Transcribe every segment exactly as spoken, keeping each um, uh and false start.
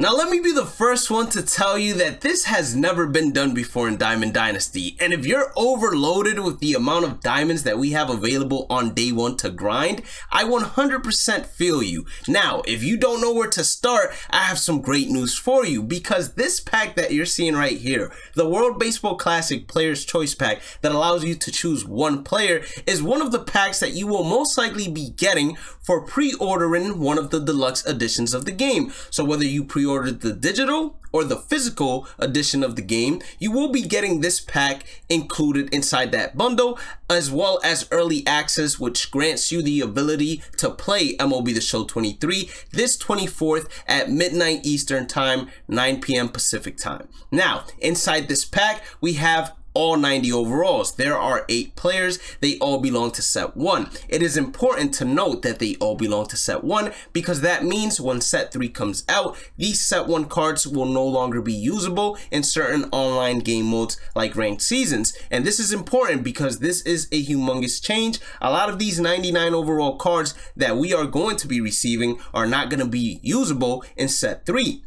Now let me be the first one to tell you that this has never been done before in Diamond Dynasty, and if you're overloaded with the amount of diamonds that we have available on day one to grind, I one hundred percent feel you. Now, if you don't know where to start, I have some great news for you, because this pack that you're seeing right here, the World Baseball Classic Player's Choice Pack that allows you to choose one player, is one of the packs that you will most likely be getting for pre-ordering one of the deluxe editions of the game. So whether you pre ordered the digital or the physical edition of the game, you will be getting this pack included inside that bundle, as well as early access, which grants you the ability to play M L B The Show twenty-three this twenty-fourth at midnight Eastern time, nine p m Pacific time. Now, inside this pack, we have all ninety overalls. There are eight players. They all belong to set one. It is important to note that they all belong to set one, because that means when set three comes out, these set one cards will no longer be usable in certain online game modes like ranked seasons. And this is important because this is a humongous change. A lot of these ninety-nine overall cards that we are going to be receiving are not going to be usable in set three.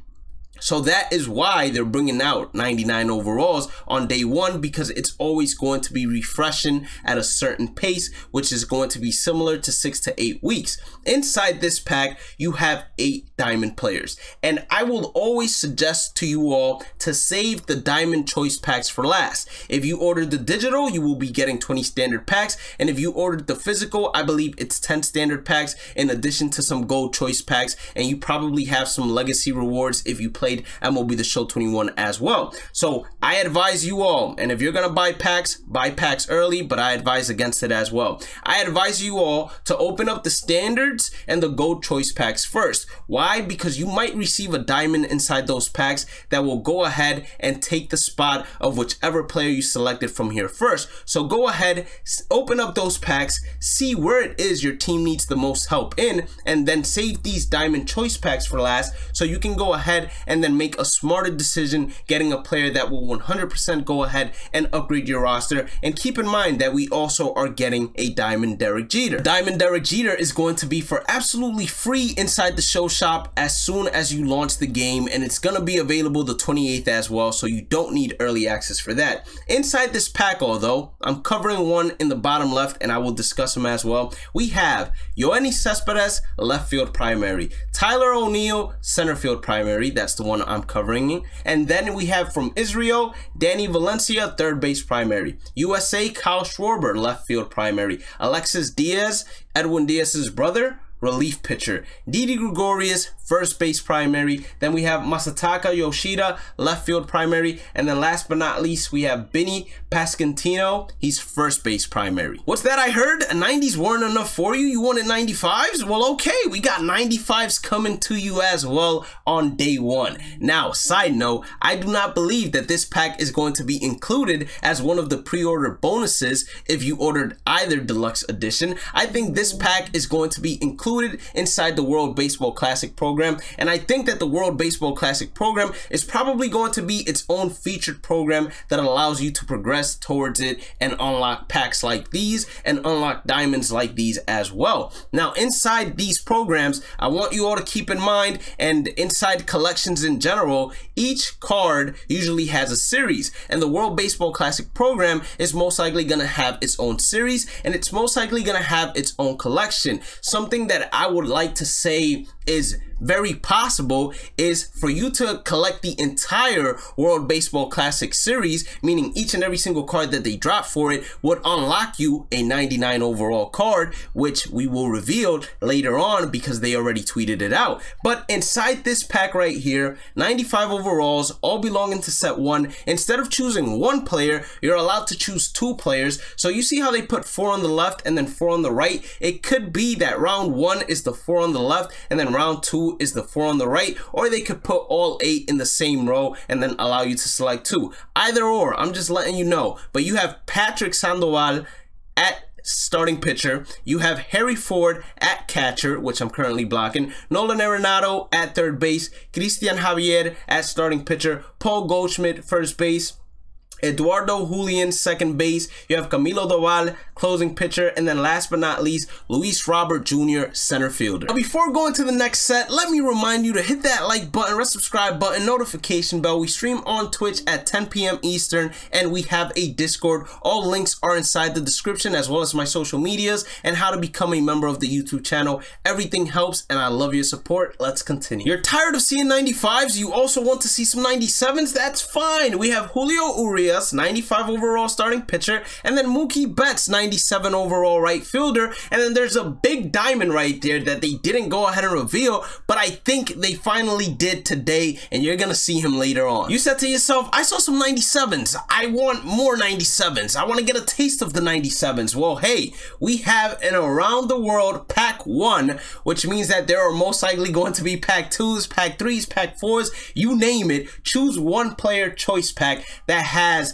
So that is why they're bringing out ninety-nine overalls on day one, because it's always going to be refreshing at a certain pace, which is going to be similar to six to eight weeks. Inside this pack, you have eight diamond players. And I will always suggest to you all to save the diamond choice packs for last. If you ordered the digital, you will be getting twenty standard packs. And if you ordered the physical, I believe it's ten standard packs in addition to some gold choice packs. And you probably have some legacy rewards if you play M L B The Show twenty-one as well. So I advise you all, and if you're gonna buy packs, buy packs early, but I advise against it as well. I advise you all to open up the standards and the gold choice packs first. Why? Because you might receive a diamond inside those packs that will go ahead and take the spot of whichever player you selected from here first. So go ahead, open up those packs, see where it is your team needs the most help in, and then save these diamond choice packs for last, so you can go ahead and and then make a smarter decision getting a player that will one hundred percent go ahead and upgrade your roster. And keep in mind that we also are getting a Diamond Derek Jeter. Diamond Derek Jeter is going to be for absolutely free inside the show shop as soon as you launch the game, and it's going to be available the twenty-eighth as well, so you don't need early access for that. Inside this pack, although, I'm covering one in the bottom left and I will discuss them as well, we have Yoenis Cespedes, left field primary, Tyler O'Neill, center field primary, that's the The one I'm covering, and then we have from Israel, Danny Valencia, third base primary, U S A, Kyle Schwarber, left field primary, Alexis Diaz, Edwin Diaz's brother, relief pitcher, Didi Gregorius, first base primary. Then we have Masataka Yoshida, left field primary. And then last but not least, we have Benny Pascantino. He's first base primary. What's that I heard? nineties weren't enough for you? You wanted ninety-fives? Well, okay, we got ninety-fives coming to you as well on day one. Now, side note, I do not believe that this pack is going to be included as one of the pre-order bonuses if you ordered either deluxe edition. I think this pack is going to be included inside the World Baseball Classic program, and I think that the World Baseball Classic program is probably going to be its own featured program that allows you to progress towards it and unlock packs like these and unlock diamonds like these as well. Now, inside these programs, I want you all to keep in mind, and inside collections in general, each card usually has a series, and the World Baseball Classic program is most likely going to have its own series, and it's most likely going to have its own collection. Something that I would like to say is very possible is for you to collect the entire World Baseball Classic series, meaning each and every single card that they drop for it would unlock you a ninety-nine overall card, which we will reveal later on because they already tweeted it out. But inside this pack right here, ninety-five overalls, all belonging to set one. Instead of choosing one player, you're allowed to choose two players. So you see how they put four on the left and then four on the right? It could be that round one is the four on the left and then round two is the four on the right, or they could put all eight in the same row and then allow you to select two. Either or, I'm just letting you know. But you have Patrick Sandoval at starting pitcher, you have Harry Ford at catcher, which I'm currently blocking, Nolan Arenado at third base, Christian Javier at starting pitcher, Paul Goldschmidt first base, Eduardo Julian, second base. You have Camilo Doval, closing pitcher. And then last but not least, Luis Robert Junior, center fielder. Now, before going to the next set, let me remind you to hit that like button, red subscribe button, notification bell. We stream on Twitch at ten P M Eastern, and we have a Discord. All links are inside the description, as well as my social medias and how to become a member of the YouTube channel. Everything helps, and I love your support. Let's continue. You're tired of seeing ninety-fives? You also want to see some ninety-sevens? That's fine. We have Julio Urias, ninety-five overall starting pitcher, and then Mookie Betts, ninety-seven overall right fielder. And then there's a big diamond right there that they didn't go ahead and reveal, but I think they finally did today, and you're gonna see him later on. You said to yourself, I saw some ninety-sevens, I want more ninety-sevens, I want to get a taste of the ninety-sevens. Well, hey, we have an around the world pack one, which means that there are most likely going to be pack twos, pack threes, pack fours, you name it. Choose one player choice pack that has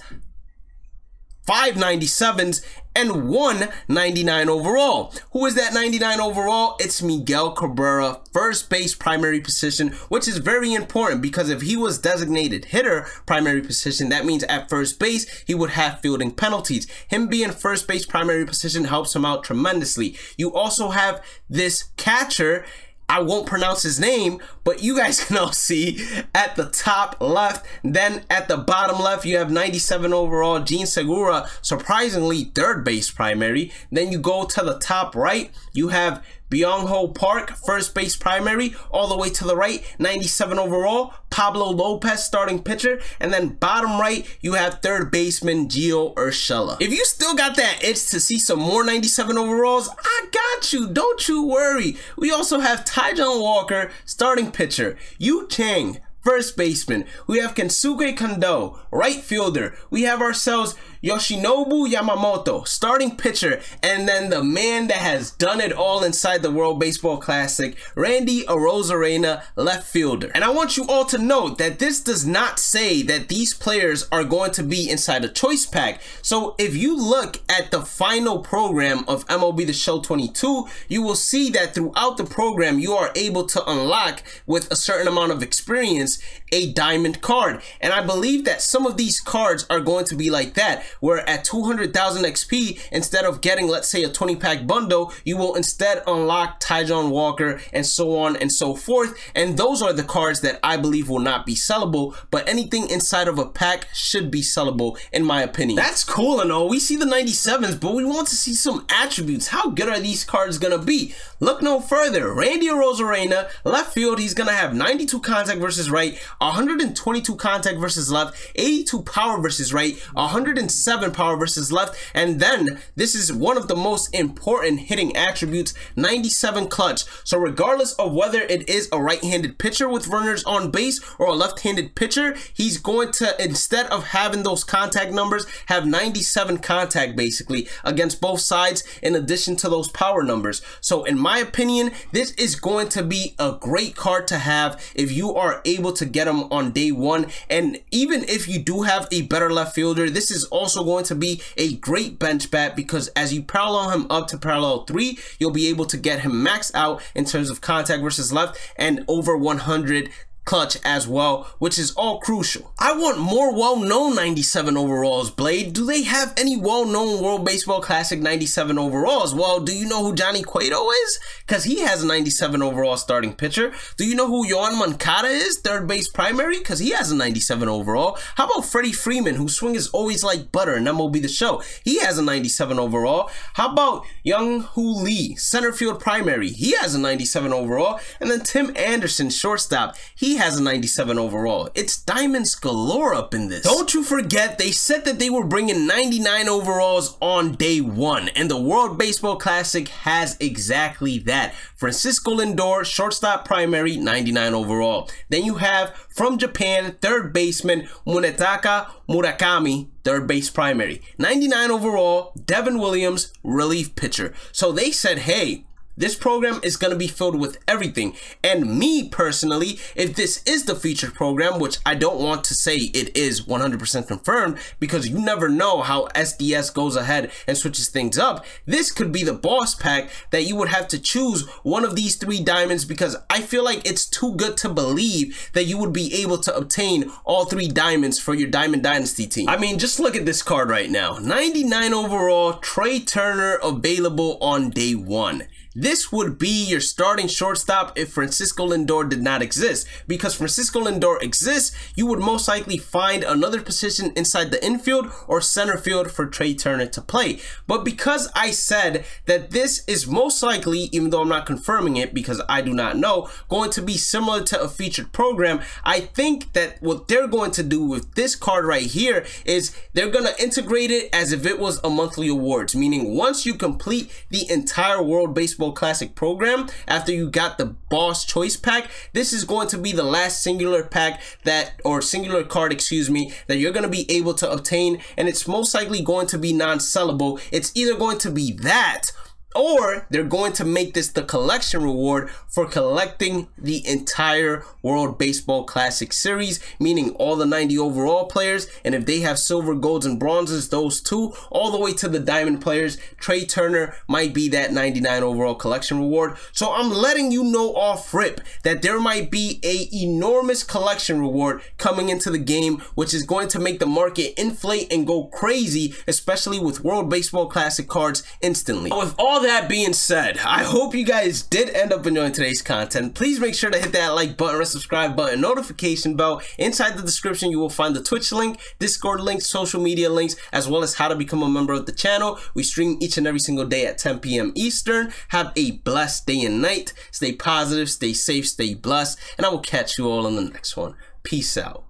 five ninety-sevens and one ninety-nine overall. Who is that ninety-nine overall? It's Miguel Cabrera, first base primary position, which is very important because if he was designated hitter primary position, that means at first base, he would have fielding penalties. Him being first base primary position helps him out tremendously. You also have this catcher, I won't pronounce his name, but you guys can all see at the top left. Then at the bottom left, you have ninety-seven overall, Jean Segura, surprisingly third base primary. Then you go to the top right, you have Byungho Park, first base primary, all the way to the right, ninety-seven overall, Pablo Lopez, starting pitcher. And then bottom right, you have third baseman Gio Urshela. If you still got that itch to see some more ninety-seven overalls, I got you, don't you worry. We also have Taijuan Walker, starting pitcher, Yu Chang, first baseman. We have Kensuke Kondo, right fielder. We have ourselves Yoshinobu Yamamoto, starting pitcher. And then the man that has done it all inside the World Baseball Classic, Randy Arozarena, left fielder. And I want you all to note that this does not say that these players are going to be inside a choice pack. So if you look at the final program of M L B The Show twenty-two, you will see that throughout the program, you are able to unlock, with a certain amount of experience, a diamond card. And I believe that some of these cards are going to be like that, where at two hundred thousand X P, instead of getting, let's say, a twenty pack bundle, you will instead unlock Taijuan Walker and so on and so forth. And those are the cards that I believe will not be sellable, but anything inside of a pack should be sellable, in my opinion. That's cool and all. We see the ninety-sevens, but we want to see some attributes. How good are these cards gonna be? Look no further. Randy Arozarena, left field, he's gonna have ninety-two contact versus right, one hundred twenty-two contact versus left, eighty-two power versus right, one hundred seven power versus left, and then this is one of the most important hitting attributes, ninety-seven clutch. So regardless of whether it is a right-handed pitcher with runners on base or a left-handed pitcher, he's going to, instead of having those contact numbers, have ninety-seven contact basically against both sides in addition to those power numbers. So in my opinion, this is going to be a great card to have if you are able to to get him on day one. And even if you do have a better left fielder, this is also going to be a great bench bat, because as you parallel him up to parallel three, you'll be able to get him maxed out in terms of contact versus left and over one hundred clutch as well, which is all crucial. I want more well-known ninety-seven overalls, Blade. Do they have any well-known World Baseball Classic ninety-seven overalls? Well, do you know who Johnny Cueto is? Because he has a ninety-seven overall starting pitcher. Do you know who Yohan Moncada is? Third base primary? Because he has a ninety-seven overall. How about Freddie Freeman, whose swing is always like butter in M L B The Show? He has a ninety-seven overall. How about Young-Hoo Lee, center field primary? He has a ninety-seven overall. And then Tim Anderson, shortstop. He has a ninety-seven overall. It's diamonds galore up in this. Don't you forget, they said that they were bringing ninety-nine overalls on day one, and the World Baseball Classic has exactly that. Francisco Lindor, shortstop primary, ninety-nine overall. Then you have, from Japan, third baseman Munetaka Murakami, third base primary, ninety-nine overall. Devin Williams, relief pitcher. So they said, hey, This program is going to be filled with everything. And me personally, if this is the featured program, which I don't want to say it is one hundred percent confirmed because you never know how S D S goes ahead and switches things up, this could be the boss pack that you would have to choose one of these three diamonds, because I feel like it's too good to believe that you would be able to obtain all three diamonds for your Diamond Dynasty team. I mean, just look at this card right now. ninety-nine overall, Trey Turner, available on day one. This would be your starting shortstop if Francisco Lindor did not exist. Because Francisco Lindor exists, you would most likely find another position inside the infield or center field for Trey Turner to play. But because I said that this is most likely, even though I'm not confirming it because I do not know, going to be similar to a featured program, I think that what they're going to do with this card right here is they're going to integrate it as if it was a monthly awards. Meaning once you complete the entire World Baseball Classic program, after you got the boss choice pack, this is going to be the last singular pack that, or singular card, excuse me, that you're going to be able to obtain, and it's most likely going to be non-sellable. It's either going to be that, or they're going to make this the collection reward for collecting the entire World Baseball Classic series, meaning all the ninety overall players, and if they have silver, golds, and bronzes, those two, all the way to the diamond players. Trey Turner might be that ninety-nine overall collection reward. So I'm letting you know off rip that there might be an enormous collection reward coming into the game, which is going to make the market inflate and go crazy, especially with World Baseball Classic cards instantly. With all that that being said, I hope you guys did end up enjoying today's content. Please make sure to hit that like button, red subscribe button, notification bell. Inside the description, you will find the Twitch link, Discord links, social media links, as well as how to become a member of the channel. We stream each and every single day at ten P M Eastern. Have a blessed day and night. Stay positive, stay safe, stay blessed, and I will catch you all in the next one. Peace out.